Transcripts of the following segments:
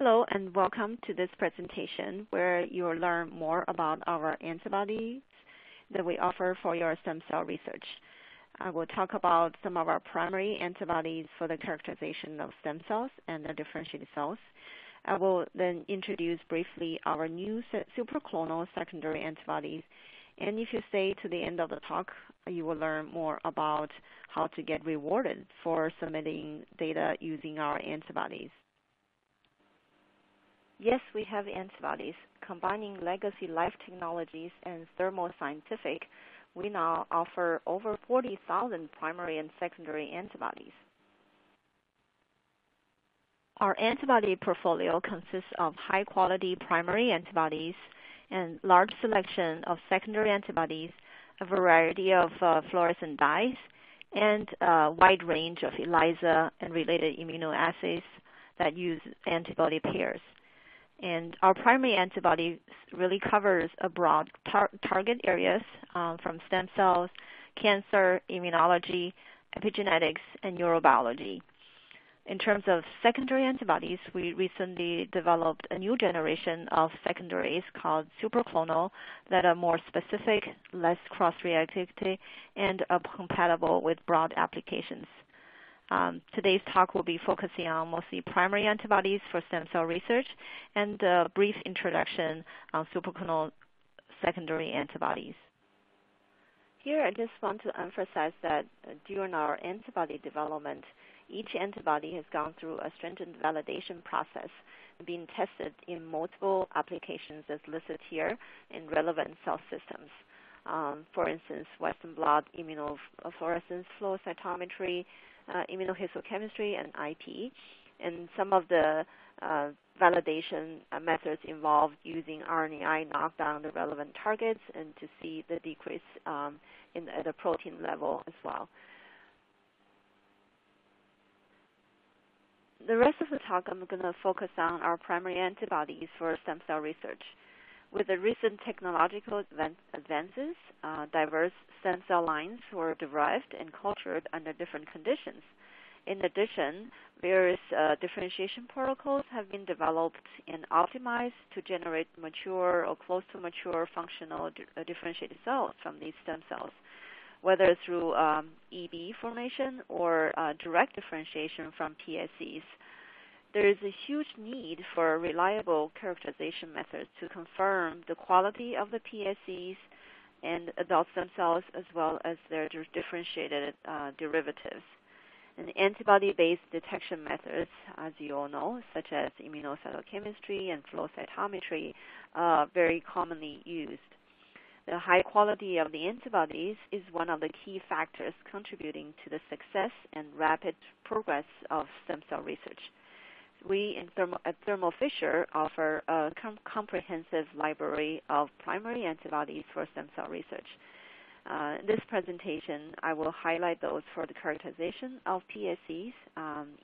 Hello and welcome to this presentation where you will learn more about our antibodies that we offer for your stem cell research. I will talk about some of our primary antibodies for the characterization of stem cells and the differentiated cells. I will then introduce briefly our new supraclonal secondary antibodies, and if you stay to the end of the talk, you will learn more about how to get rewarded for submitting data using our antibodies. Yes, we have antibodies. Combining legacy Life Technologies and Thermo Scientific, we now offer over 40,000 primary and secondary antibodies. Our antibody portfolio consists of high-quality primary antibodies and large selection of secondary antibodies, a variety of fluorescent dyes, and a wide range of ELISA and related immunoassays that use antibody pairs. And our primary antibody really covers a broad target areas from stem cells, cancer, immunology, epigenetics, and neurobiology. In terms of secondary antibodies, we recently developed a new generation of secondaries called supraclonal that are more specific, less cross-reactivity, and are compatible with broad applications. Today's talk will be focusing on mostly primary antibodies for stem cell research and a brief introduction on supraclonal secondary antibodies. Here I just want to emphasize that during our antibody development, each antibody has gone through a stringent validation process, being tested in multiple applications as listed here in relevant cell systems. For instance, Western blot immunofluorescence flow cytometry, immunohistochemistry, and IP. And some of the validation methods involved using RNAi knockdown the relevant targets and to see the decrease at the protein level as well. The rest of the talk I'm going to focus on our primary antibodies for stem cell research. With the recent technological advances, diverse stem cell lines were derived and cultured under different conditions. In addition, various differentiation protocols have been developed and optimized to generate mature or close to mature functional differentiated cells from these stem cells, whether through EB formation or direct differentiation from PSCs. There is a huge need for reliable characterization methods to confirm the quality of the PSCs and adult stem cells as well as their differentiated derivatives. And antibody-based detection methods, as you all know, such as immunocytochemistry and flow cytometry, are very commonly used. The high quality of the antibodies is one of the key factors contributing to the success and rapid progress of stem cell research. We at Thermo Fisher offer a comprehensive library of primary antibodies for stem cell research. In this presentation, I will highlight those for the characterization of PSCs,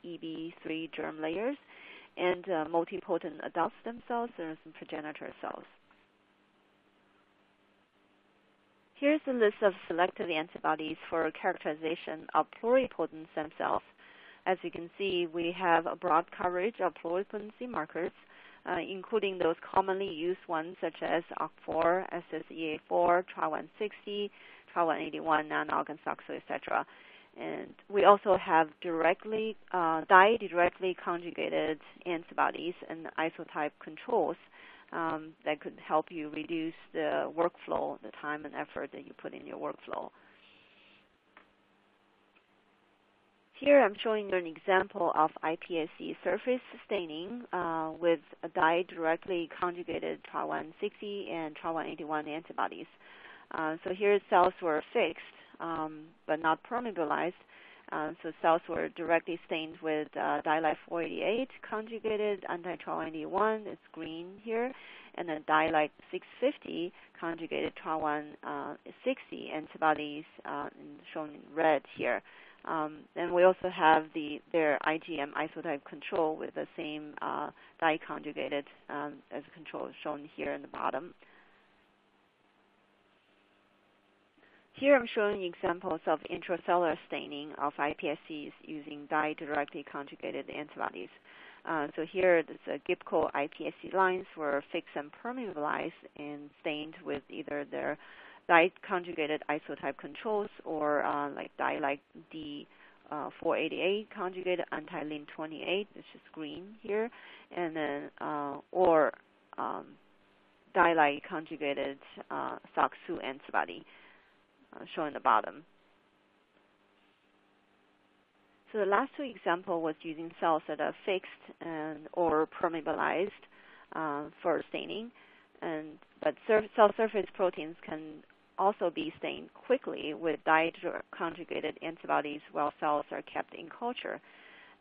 EB3 germ layers, and multipotent adult stem cells and some progenitor cells. Here's a list of selected antibodies for characterization of pluripotent stem cells. As you can see, we have a broad coverage of pluripotency markers, including those commonly used ones such as Oct4, SSEA4, TRA-1-60, TRA-1-81, Nanog, and Sox2, etc. And we also have directly directly conjugated antibodies and isotype controls that could help you reduce the workflow, the time and effort that you put in your workflow. Here I'm showing you an example of iPSC surface staining with a dye directly conjugated TRA-1-60 and TRA-1-81 antibodies. So here cells were fixed but not permeabilized. So cells were directly stained with DyLight 488 conjugated anti-TRA-1-81, it's green here, and then DyLight 650 conjugated TRA-1-60 antibodies shown in red here. And we also have their IgM isotype control with the same dye conjugated as control shown here in the bottom. Here I'm showing examples of intracellular staining of iPSCs using dye-directly conjugated antibodies. So here, the Gibco iPSC lines were fixed and permeabilized and stained with either their dye-conjugated isotype controls or like DyLight D488 conjugated anti-Lin28, which is green here, and then DyLight conjugated Sox2 antibody, shown at the bottom. So the last two example was using cells that are fixed and or permeabilized for staining, but cell surface proteins can also be stained quickly with dye-conjugated antibodies while cells are kept in culture.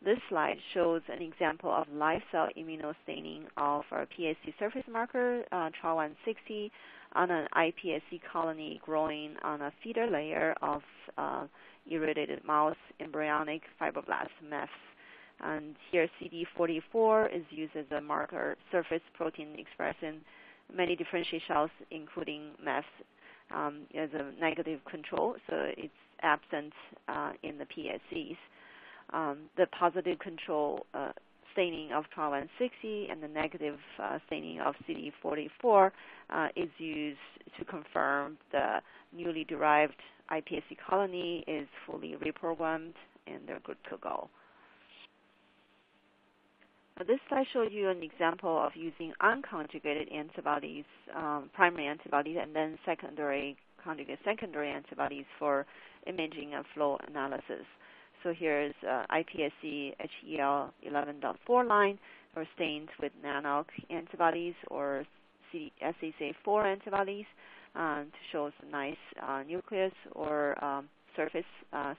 This slide shows an example of live cell immunostaining of our PSC surface marker, TRA-1-60, on an iPSC colony growing on a feeder layer of irradiated mouse embryonic fibroblast, MEFs. And here CD44 is used as a marker surface protein expression, many differentiated cells, including MEFs, as a negative control, so it's absent in the PSCs. The positive control staining of TRA-1-60 and the negative staining of CD44 is used to confirm the newly derived iPSC colony is fully reprogrammed and they're good to go. This slide shows you an example of using unconjugated antibodies, primary antibodies, and then secondary conjugate secondary antibodies for imaging and flow analysis. So here's iPSC HEL11.4 line, or stains with Nanog antibodies or SSEA4 antibodies, to show some nice nucleus or surface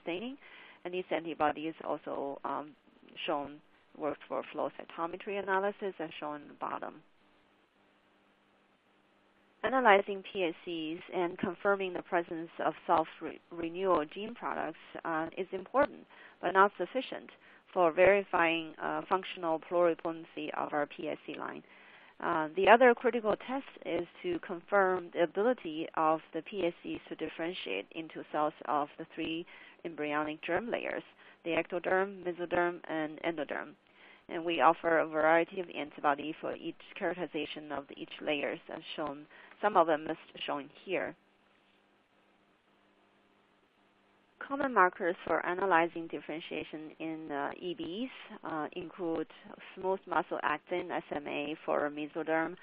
staining. And these antibodies also shown work for flow cytometry analysis, as shown at the bottom. Analyzing PSCs and confirming the presence of self-renewal gene products is important, but not sufficient for verifying functional pluripotency of our PSC line. The other critical test is to confirm the ability of the PSCs to differentiate into cells of the three embryonic germ layers, the ectoderm, mesoderm, and endoderm. And we offer a variety of antibody for each characterization of each layers, as shown. Some of them is shown here. Common markers for analyzing differentiation in EBs include smooth muscle actin (SMA) for mesoderm,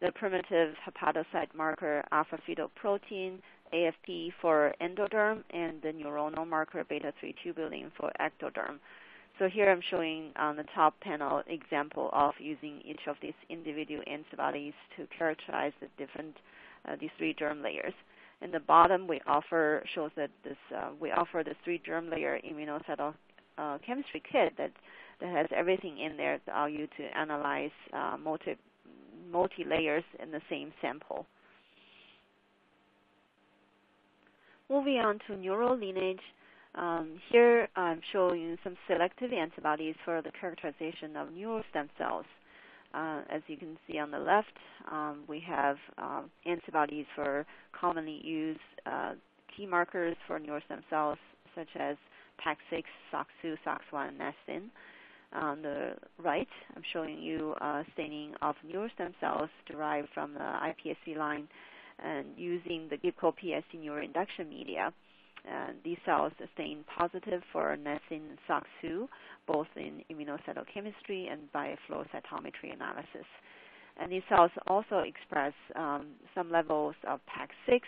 the primitive hepatocyte marker alpha-fetoprotein (AFP) for endoderm, and the neuronal marker beta-3 tubulin for ectoderm. So here I'm showing on the top panel example of using each of these individual antibodies to characterize the different these three germ layers. In the bottom, we offer shows that this we offer the three germ layer immunocytochemistry kit that has everything in there to allow you to analyze multi layers in the same sample. Moving on to neural lineage. Here I'm showing you some selective antibodies for the characterization of neural stem cells. As you can see on the left, we have antibodies for commonly used key markers for neural stem cells, such as Pax-6, Sox2, Sox-1, and Nestin. On the right, I'm showing you staining of neural stem cells derived from the iPSC line and using the Gibco PSC neuroinduction media. These cells stain positive for Nestin and Sox2, both in immunocytochemistry and by flow cytometry analysis. And these cells also express some levels of Pax-6,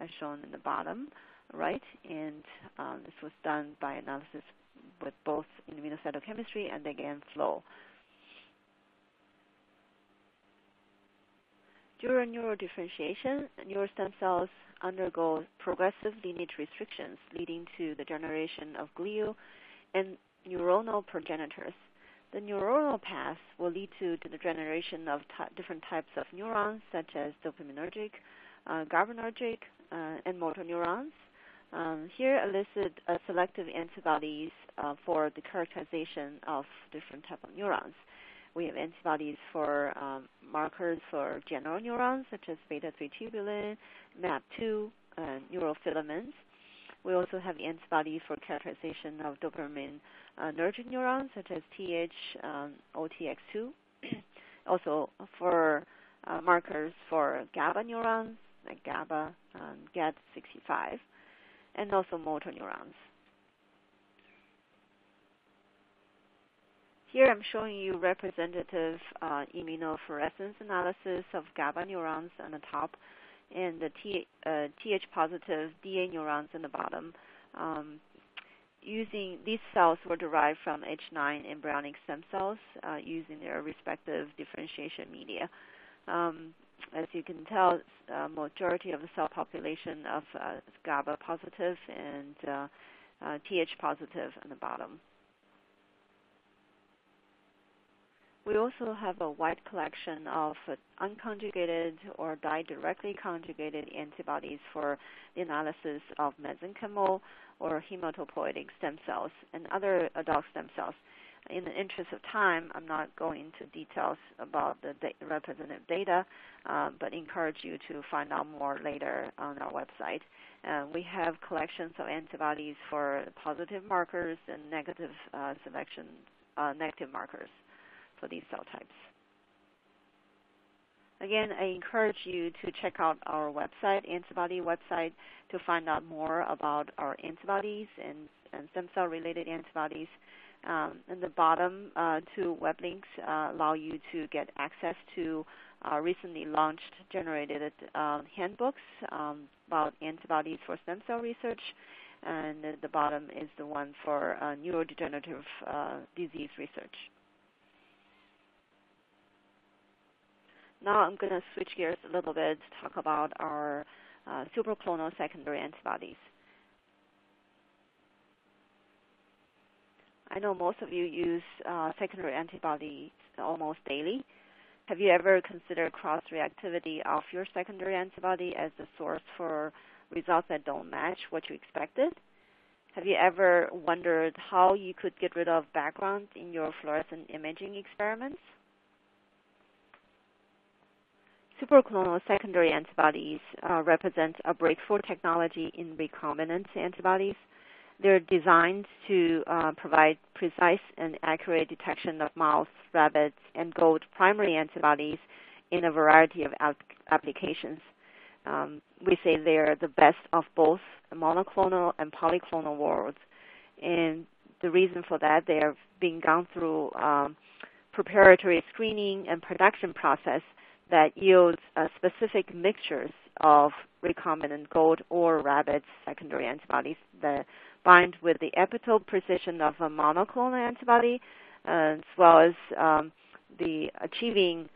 as shown in the bottom right. And this was done by analysis with both immunocytochemistry and again flow. During neural differentiation, neural stem cells undergo progressive lineage restrictions, leading to the generation of glial and neuronal progenitors. The neuronal paths will lead to the generation of different types of neurons, such as dopaminergic, GABAergic, and motor neurons. Here I listed selective antibodies for the characterization of different types of neurons. We have antibodies for markers for general neurons, such as beta-3 tubulin, MAP2, neurofilaments. We also have the antibody for characterization of dopaminergic neurons, such as TH, OTX2. Also for markers for GABA neurons, like GABA, GAD65, and also motor neurons. Here I'm showing you representative immunofluorescence analysis of GABA neurons on the top and the TH-positive DA neurons on the bottom. Using these cells were derived from H9 embryonic stem cells using their respective differentiation media. As you can tell, majority of the cell population of GABA positive and TH positive on the bottom. We also have a wide collection of unconjugated or directly conjugated antibodies for the analysis of mesenchymal or hematopoietic stem cells and other adult stem cells. In the interest of time, I'm not going into details about the representative data, but encourage you to find out more later on our website. We have collections of antibodies for positive markers and negative negative markers for these cell types. Again, I encourage you to check out our website, antibody website, to find out more about our antibodies and stem cell related antibodies. And the bottom two web links allow you to get access to recently launched generated handbooks about antibodies for stem cell research, and at the bottom is the one for neurodegenerative disease research. Now I'm going to switch gears a little bit to talk about our supraclonal secondary antibodies. I know most of you use secondary antibodies almost daily. Have you ever considered cross-reactivity of your secondary antibody as the source for results that don't match what you expected? Have you ever wondered how you could get rid of background in your fluorescent imaging experiments? Supraclonal secondary antibodies represent a breakthrough technology in recombinant antibodies. They're designed to provide precise and accurate detection of mouse, rabbit, and goat primary antibodies in a variety of applications. We say they're the best of both monoclonal and polyclonal worlds. And the reason for that, they have been gone through preparatory screening and production process that yields specific mixtures of recombinant goat or rabbit secondary antibodies that bind with the epitope precision of a monoclonal antibody, as well as achieving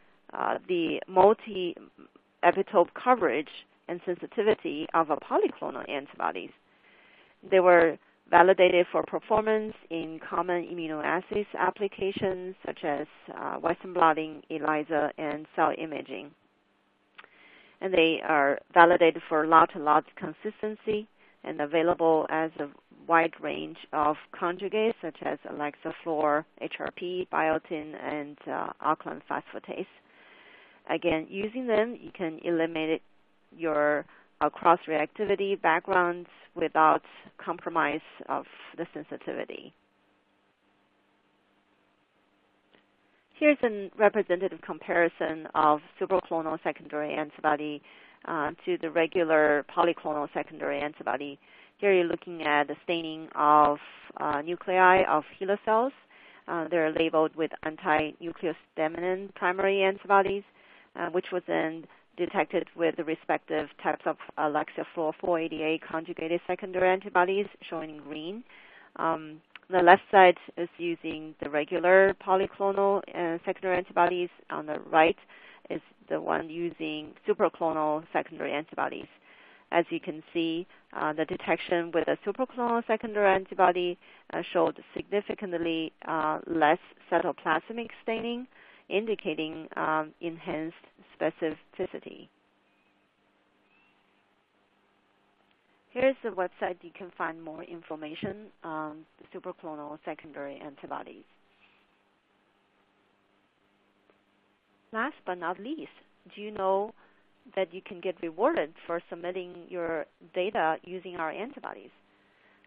the multi-epitope coverage and sensitivity of a polyclonal antibodies. They were validated for performance in common immunoassays applications such as Western blotting, ELISA, and cell imaging. And they are validated for lot-to-lot consistency and available as a wide range of conjugates such as Alexa Fluor, HRP, biotin, and alkaline phosphatase. Again, using them, you can eliminate your cross-reactivity backgrounds without compromise of the sensitivity. Here's a representative comparison of supraclonal secondary antibody to the regular polyclonal secondary antibody. Here you're looking at the staining of nuclei of HeLa cells. They're labeled with anti-nucleostaminant primary antibodies, which was then detected with the respective types of Alexa Fluor 488 conjugated secondary antibodies, shown in green. The left side is using the regular polyclonal secondary antibodies. On the right is the one using supraclonal secondary antibodies. As you can see, the detection with a supraclonal secondary antibody showed significantly less cytoplasmic staining, indicating enhanced specificity. Here's the website you can find more information on supraclonal secondary antibodies. Last but not least, do you know that you can get rewarded for submitting your data using our antibodies.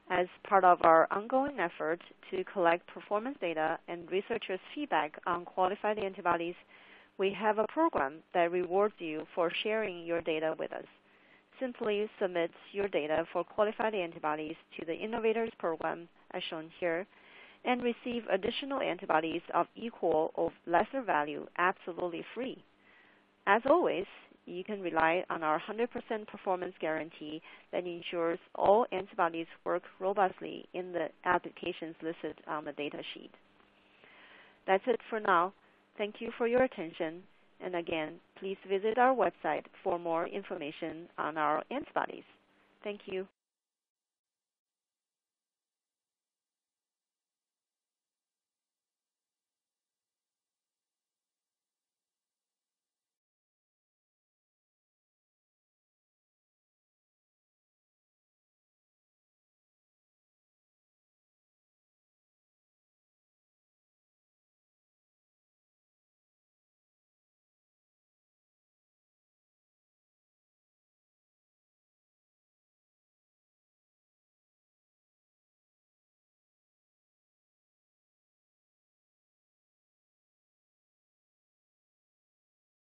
As part of our ongoing effort to collect performance data and researchers' feedback on qualified antibodies, we have a program that rewards you for sharing your data with us. Simply submit your data for qualified antibodies to the Innovators Program, as shown here, and receive additional antibodies of equal or lesser value absolutely free. As always, you can rely on our 100% performance guarantee that ensures all antibodies work robustly in the applications listed on the data sheet. That's it for now. Thank you for your attention. And again, please visit our website for more information on our antibodies. Thank you.